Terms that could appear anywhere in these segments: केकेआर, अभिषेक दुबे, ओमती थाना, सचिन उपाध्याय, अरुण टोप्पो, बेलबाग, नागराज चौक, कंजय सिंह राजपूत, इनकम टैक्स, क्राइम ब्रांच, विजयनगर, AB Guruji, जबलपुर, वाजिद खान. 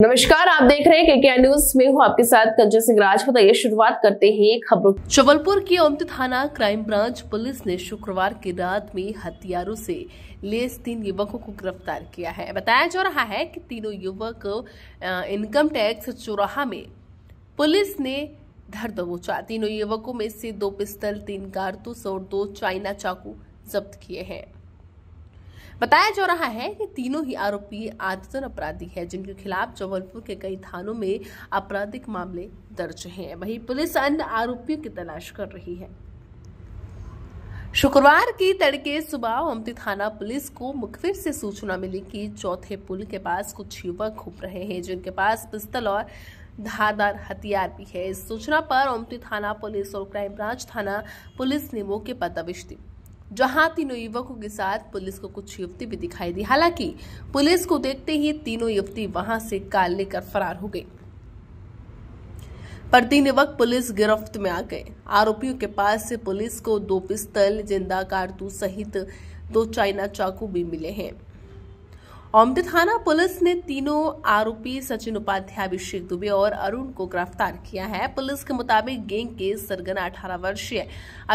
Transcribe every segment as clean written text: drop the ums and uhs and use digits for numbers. नमस्कार, आप देख रहे हैं केकेआर न्यूज में हूं आपके साथ कंजय सिंह राजपूत। आइए शुरुआत करते हैं खबरों। जबलपुर की ओमती थाना क्राइम ब्रांच पुलिस ने शुक्रवार की रात में हथियारों से लैस 3 युवकों को गिरफ्तार किया है। बताया जा रहा है कि तीनों युवक इनकम टैक्स चौराहा में पुलिस ने धर दबोचा। तीनों युवकों में से 2 पिस्तल, 3 कारतूस और 2 चाइना चाकू जब्त किए हैं। बताया जा रहा है कि तीनों ही आरोपी आदतन अपराधी हैं, जिनके खिलाफ जबलपुर के कई थानों में आपराधिक मामले दर्ज हैं। वहीं पुलिस अन्य आरोपियों की तलाश कर रही है। शुक्रवार की तड़के सुबह ओमती थाना पुलिस को मुखबिर से सूचना मिली कि चौथे पुल के पास कुछ युवक घूम रहे हैं, जिनके पास पिस्तौल और धारदार हथियार भी है। इस सूचना पर ओमती थाना पुलिस और क्राइम ब्रांच थाना पुलिस ने मौके पर दबिश दी, जहां तीनों युवकों के साथ पुलिस को कुछ युवती भी दिखाई दी। हालांकि पुलिस को देखते ही तीनों युवती वहां से कार लेकर फरार हो गई, पर 3 युवक पुलिस गिरफ्त में आ गए। आरोपियों के पास से पुलिस को 2 पिस्तल, जिंदा कारतूस सहित 2 चाइना चाकू भी मिले हैं। ओमती थाना पुलिस ने तीनों आरोपी सचिन उपाध्याय, अभिषेक दुबे और अरुण को गिरफ्तार किया है। पुलिस के मुताबिक गैंग के सरगना 18 वर्षीय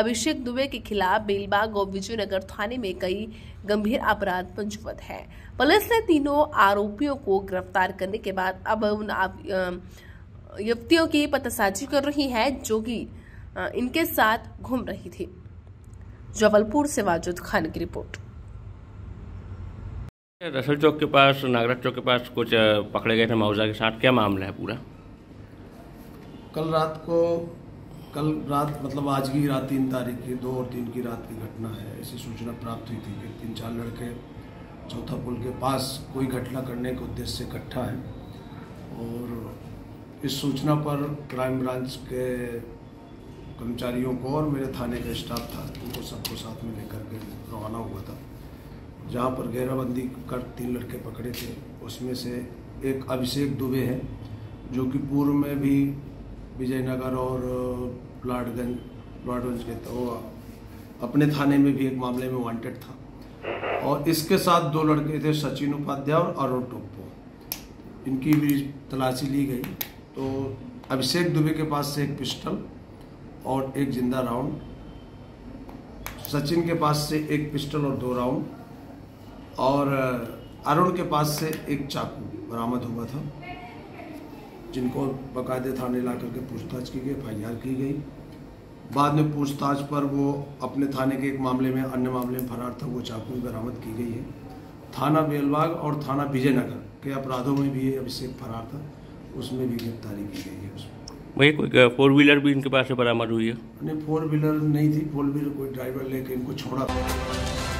अभिषेक दुबे के खिलाफ बेलबाग और विजयनगर थाने में कई गंभीर अपराध पंजीबद्ध है। पुलिस ने तीनों आरोपियों को गिरफ्तार करने के बाद अब उन युवतियों की पतासाजी कर रही है, जो कि इनके साथ घूम रही थी। जबलपुर से वाजिद खान की रिपोर्ट। रसल चौक के पास, नागराज चौक के पास कुछ पकड़े गए थे माउजा के साथ, क्या मामला है पूरा? कल रात मतलब आज की रात 3 तारीख की, 2 और 3 की रात की घटना है। ऐसी सूचना प्राप्त हुई थी कि 3-4 लड़के चौथा पुल के पास कोई घटना करने के उद्देश्य से इकट्ठा है, और इस सूचना पर क्राइम ब्रांच के कर्मचारियों को और मेरे थाने का स्टाफ था, उनको सबको साथ में लेकर के रवाना हुआ था, जहाँ पर घेराबंदी कर 3 लड़के पकड़े थे। उसमें से एक अभिषेक दुबे हैं, जो कि पूर्व में भी विजयनगर और लॉर्डगंज के तो अपने थाने में भी एक मामले में वांटेड था, और इसके साथ 2 लड़के थे सचिन उपाध्याय और अरुण टोप्पो। इनकी भी तलाशी ली गई तो अभिषेक दुबे के पास से एक पिस्टल और एक जिंदा राउंड, सचिन के पास से एक पिस्टल और 2 राउंड, और अरुण के पास से एक चाकू बरामद हुआ था, जिनको बाकायदे थाने ला करके पूछताछ की गई, एफआईआर की गई। बाद में पूछताछ पर वो अपने थाने के एक मामले में, अन्य मामले में फरार था, वो चाकू बरामद की गई है। थाना बेलबाग और थाना विजयनगर के अपराधों में भी अभिषेक फरार था, उसमें भी गिरफ्तारी की गई है। उसमें वही कोई 4 व्हीलर भी इनके पास से बरामद हुई है? नहीं, 4 व्हीलर नहीं थी, 4 व्हीलर कोई ड्राइवर लेके इनको छोड़ा था।